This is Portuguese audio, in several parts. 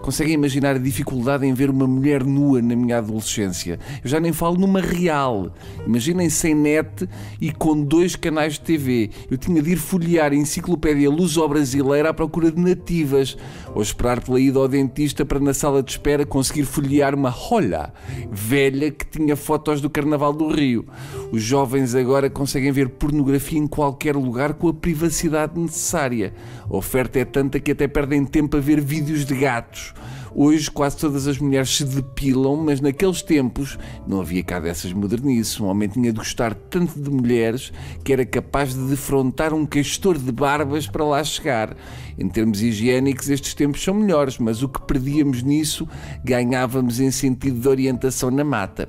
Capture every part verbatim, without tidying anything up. Conseguem imaginar a dificuldade em ver uma mulher nua na minha adolescência? Eu já nem falo numa real. Imaginem sem net e com dois canais de T V. Eu tinha de ir folhear a enciclopédia luso-brasileira à procura de nativas, ou esperar pela ida ao dentista para, na sala de espera, conseguir folhear uma rola velha que tinha fotos do Carnaval do Rio. Os jovens agora conseguem ver pornografia em qualquer lugar com a privacidade necessária. A oferta é tanta que até perdem tempo a ver vídeos de gatos. Hoje quase todas as mulheres se depilam, mas naqueles tempos não havia cá dessas modernices. Um homem tinha de gostar tanto de mulheres que era capaz de defrontar um castor de barbas para lá chegar. Em termos higiênicos, estes tempos são melhores, mas o que perdíamos nisso, ganhávamos em sentido de orientação na mata.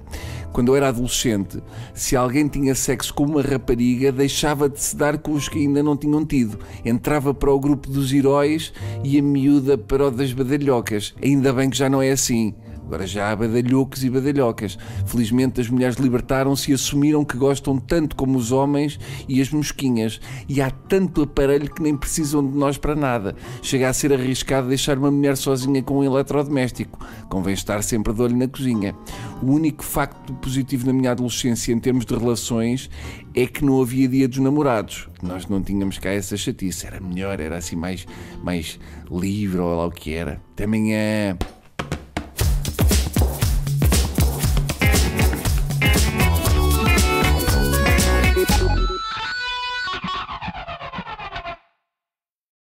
Quando eu era adolescente, se alguém tinha sexo com uma rapariga, deixava de se dar com os que ainda não tinham tido. Entrava para o grupo dos heróis e a miúda para o das badalhocas. Ainda bem que já não é assim. Agora já há badalhocos e badalhocas. Felizmente as mulheres libertaram-se e assumiram que gostam tanto como os homens e as mosquinhas. E há tanto aparelho que nem precisam de nós para nada. Chega a ser arriscado deixar uma mulher sozinha com um eletrodoméstico. Convém estar sempre de olho na cozinha. O único facto positivo na minha adolescência em termos de relações é que não havia dia dos namorados. Nós não tínhamos cá essa chatice. Era melhor, era assim mais, mais livre ou lá o que era. Também é...